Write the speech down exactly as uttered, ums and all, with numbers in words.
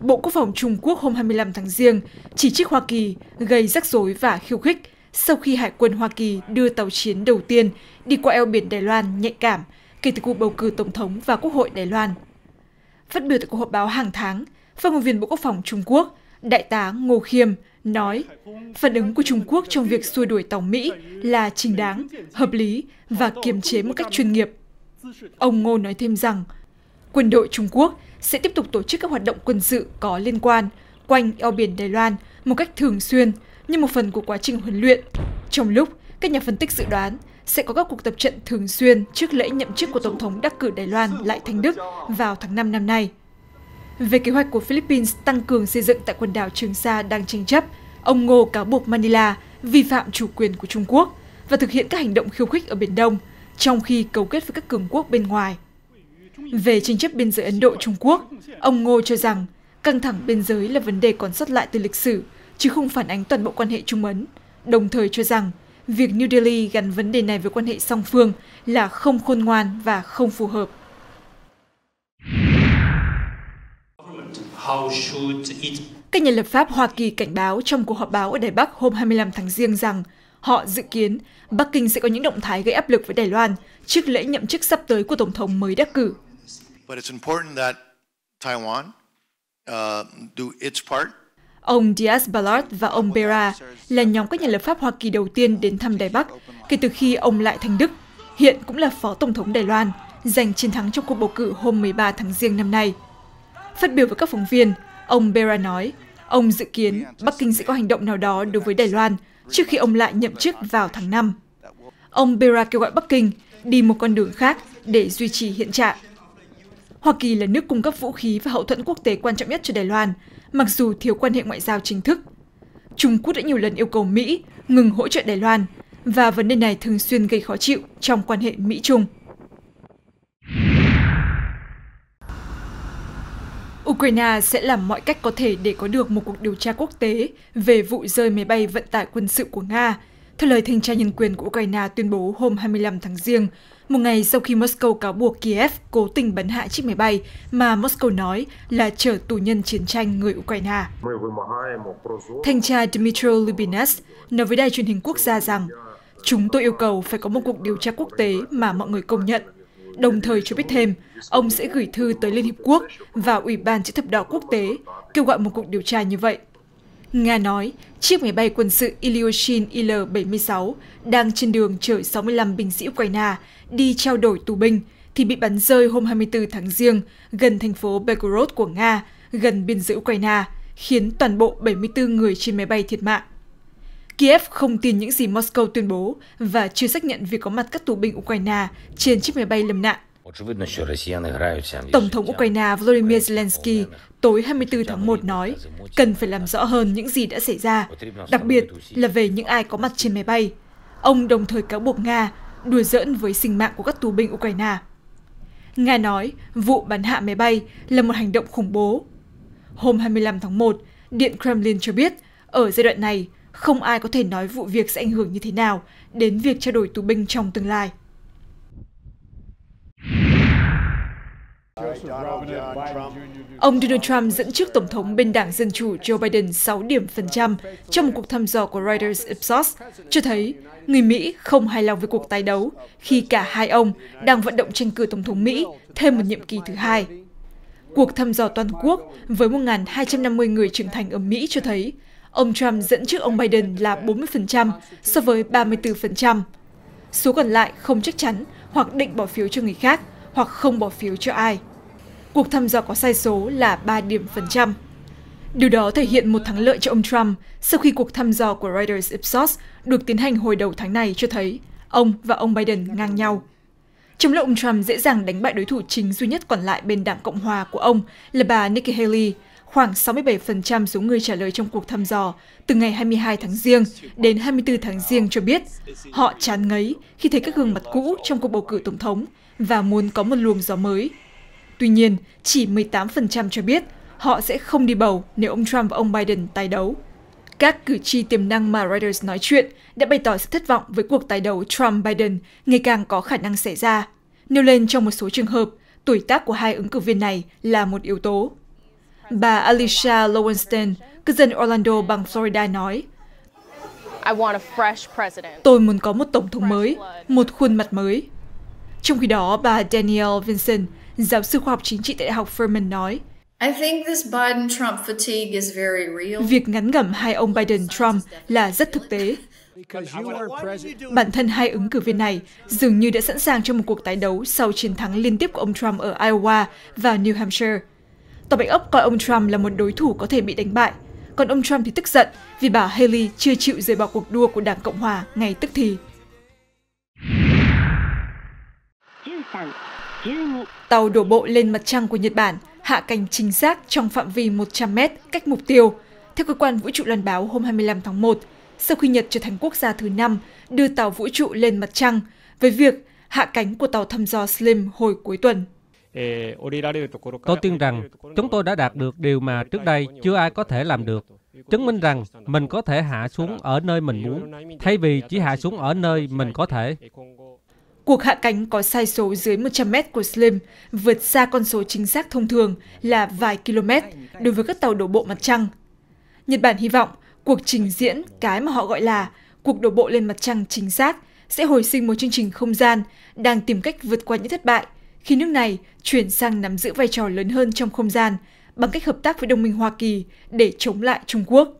Bộ Quốc phòng Trung Quốc hôm hai mươi lăm tháng Giêng chỉ trích Hoa Kỳ gây rắc rối và khiêu khích sau khi Hải quân Hoa Kỳ đưa tàu chiến đầu tiên đi qua eo biển Đài Loan nhạy cảm kể từ cuộc bầu cử Tổng thống và Quốc hội Đài Loan. Phát biểu tại cuộc họp báo hàng tháng, Phát ngôn viên Bộ Quốc phòng Trung Quốc, Đại tá Ngô Khiêm nói, phản ứng của Trung Quốc trong việc xua đuổi tàu Mỹ là chính đáng, hợp lý và kiềm chế một cách chuyên nghiệp. Ông Ngô nói thêm rằng, quân đội Trung Quốc sẽ tiếp tục tổ chức các hoạt động quân sự có liên quan quanh eo biển Đài Loan một cách thường xuyên như một phần của quá trình huấn luyện, trong lúc các nhà phân tích dự đoán sẽ có các cuộc tập trận thường xuyên trước lễ nhậm chức của Tổng thống đắc cử Đài Loan Lại Thanh Đức vào tháng năm năm nay. Về kế hoạch của Philippines tăng cường xây dựng tại quần đảo Trường Sa đang tranh chấp, ông Ngô cáo buộc Manila vi phạm chủ quyền của Trung Quốc và thực hiện các hành động khiêu khích ở Biển Đông, trong khi cấu kết với các cường quốc bên ngoài. Về tranh chấp biên giới Ấn Độ-Trung Quốc, ông Ngô cho rằng căng thẳng biên giới là vấn đề còn sót lại từ lịch sử, chứ không phản ánh toàn bộ quan hệ Trung Ấn, đồng thời cho rằng việc New Delhi gắn vấn đề này với quan hệ song phương là không khôn ngoan và không phù hợp. Các nhà lập pháp Hoa Kỳ cảnh báo trong cuộc họp báo ở Đài Bắc hôm hai mươi lăm tháng Giêng rằng họ dự kiến Bắc Kinh sẽ có những động thái gây áp lực với Đài Loan trước lễ nhậm chức sắp tới của Tổng thống mới đắc cử. Ông Diaz-Balart và ông Berra là nhóm các nhà lập pháp Hoa Kỳ đầu tiên đến thăm Đài Bắc kể từ khi ông Lại Thanh Đức, hiện cũng là Phó Tổng thống Đài Loan, giành chiến thắng trong cuộc bầu cử hôm mười ba tháng Giêng năm nay. Phát biểu với các phóng viên, ông Berra nói, ông dự kiến Bắc Kinh sẽ có hành động nào đó đối với Đài Loan trước khi ông Lại nhậm chức vào tháng năm. Ông Berra kêu gọi Bắc Kinh đi một con đường khác để duy trì hiện trạng. Hoa Kỳ là nước cung cấp vũ khí và hậu thuẫn quốc tế quan trọng nhất cho Đài Loan, mặc dù thiếu quan hệ ngoại giao chính thức. Trung Quốc đã nhiều lần yêu cầu Mỹ ngừng hỗ trợ Đài Loan, và vấn đề này thường xuyên gây khó chịu trong quan hệ Mỹ-Trung. Ukraine sẽ làm mọi cách có thể để có được một cuộc điều tra quốc tế về vụ rơi máy bay vận tải quân sự của Nga, theo lời Thanh tra Nhân quyền của Ukraine tuyên bố hôm hai mươi lăm tháng Giêng, một ngày sau khi Moscow cáo buộc Kiev cố tình bắn hạ chiếc máy bay mà Moscow nói là chở tù nhân chiến tranh người Ukraine. Thanh tra Dmitro Lubynets nói với đài truyền hình quốc gia rằng, chúng tôi yêu cầu phải có một cuộc điều tra quốc tế mà mọi người công nhận. Đồng thời cho biết thêm, ông sẽ gửi thư tới Liên Hiệp Quốc và Ủy ban Chữ thập đỏ quốc tế kêu gọi một cuộc điều tra như vậy. Nga nói chiếc máy bay quân sự Ilyushin I L bảy mươi sáu đang trên đường chở sáu mươi lăm binh sĩ Ukraine đi trao đổi tù binh thì bị bắn rơi hôm hai mươi tư tháng Giêng gần thành phố Belgorod của Nga, gần biên giới Ukraine, khiến toàn bộ bảy mươi tư người trên máy bay thiệt mạng. Kiev không tin những gì Moscow tuyên bố và chưa xác nhận việc có mặt các tù binh Ukraine trên chiếc máy bay lâm nạn. Tổng thống Ukraine Volodymyr Zelenskyy tối hai mươi tư tháng một nói cần phải làm rõ hơn những gì đã xảy ra, đặc biệt là về những ai có mặt trên máy bay. Ông đồng thời cáo buộc Nga đùa giỡn với sinh mạng của các tù binh Ukraine. Nga nói vụ bắn hạ máy bay là một hành động khủng bố. Hôm hai mươi lăm tháng một, Điện Kremlin cho biết ở giai đoạn này, không ai có thể nói vụ việc sẽ ảnh hưởng như thế nào đến việc trao đổi tù binh trong tương lai. Ông Donald Trump dẫn trước Tổng thống bên đảng Dân Chủ Joe Biden sáu điểm phần trăm trong một cuộc thăm dò của Reuters Ipsos, cho thấy người Mỹ không hài lòng với cuộc tái đấu khi cả hai ông đang vận động tranh cử Tổng thống Mỹ thêm một nhiệm kỳ thứ hai. Cuộc thăm dò toàn quốc với một nghìn hai trăm năm mươi người trưởng thành ở Mỹ cho thấy ông Trump dẫn trước ông Biden là bốn mươi phần trăm so với ba mươi tư phần trăm. Số còn lại không chắc chắn hoặc định bỏ phiếu cho người khác hoặc không bỏ phiếu cho ai. Cuộc thăm dò có sai số là ba điểm phần trăm. Điều đó thể hiện một thắng lợi cho ông Trump sau khi cuộc thăm dò của Reuters Ipsos được tiến hành hồi đầu tháng này cho thấy ông và ông Biden ngang nhau. Trong lúc ông Trump dễ dàng đánh bại đối thủ chính duy nhất còn lại bên đảng Cộng hòa của ông là bà Nikki Haley, khoảng sáu mươi bảy phần trăm số người trả lời trong cuộc thăm dò từ ngày hai mươi hai tháng Giêng đến hai mươi tư tháng Giêng cho biết họ chán ngấy khi thấy các gương mặt cũ trong cuộc bầu cử Tổng thống và muốn có một luồng gió mới. Tuy nhiên, chỉ mười tám phần trăm cho biết họ sẽ không đi bầu nếu ông Trump và ông Biden tái đấu. Các cử tri tiềm năng mà Reuters nói chuyện đã bày tỏ sự thất vọng với cuộc tái đấu Trump-Biden ngày càng có khả năng xảy ra, nêu lên trong một số trường hợp, tuổi tác của hai ứng cử viên này là một yếu tố. Bà Alicia Lowenstein, cư dân Orlando, bang Florida nói, "Tôi muốn có một tổng thống mới, một khuôn mặt mới." Trong khi đó, bà Danielle Vincent, giáo sư khoa học chính trị tại Đại học Furman nói, "Việc ngắn ngẩm hai ông Biden-Trump là rất thực tế. Bản thân hai ứng cử viên này dường như đã sẵn sàng cho một cuộc tái đấu sau chiến thắng liên tiếp của ông Trump ở Iowa và New Hampshire. Tòa Bạch Ốc coi ông Trump là một đối thủ có thể bị đánh bại, còn ông Trump thì tức giận vì bà Haley chưa chịu rời bỏ cuộc đua của Đảng Cộng Hòa ngay tức thì." Tàu đổ bộ lên mặt trăng của Nhật Bản hạ cánh chính xác trong phạm vi một trăm mét cách mục tiêu, theo cơ quan vũ trụ loan báo hôm hai mươi lăm tháng một, sau khi Nhật trở thành quốc gia thứ năm đưa tàu vũ trụ lên mặt trăng với việc hạ cánh của tàu thăm dò Slim hồi cuối tuần. "Tôi tin rằng chúng tôi đã đạt được điều mà trước đây chưa ai có thể làm được, chứng minh rằng mình có thể hạ xuống ở nơi mình muốn, thay vì chỉ hạ xuống ở nơi mình có thể." Cuộc hạ cánh có sai số dưới một trăm mét của Slim vượt xa con số chính xác thông thường là vài km đối với các tàu đổ bộ mặt trăng. Nhật Bản hy vọng cuộc trình diễn cái mà họ gọi là cuộc đổ bộ lên mặt trăng chính xác sẽ hồi sinh một chương trình không gian đang tìm cách vượt qua những thất bại khi nước này chuyển sang nắm giữ vai trò lớn hơn trong không gian bằng cách hợp tác với đồng minh Hoa Kỳ để chống lại Trung Quốc.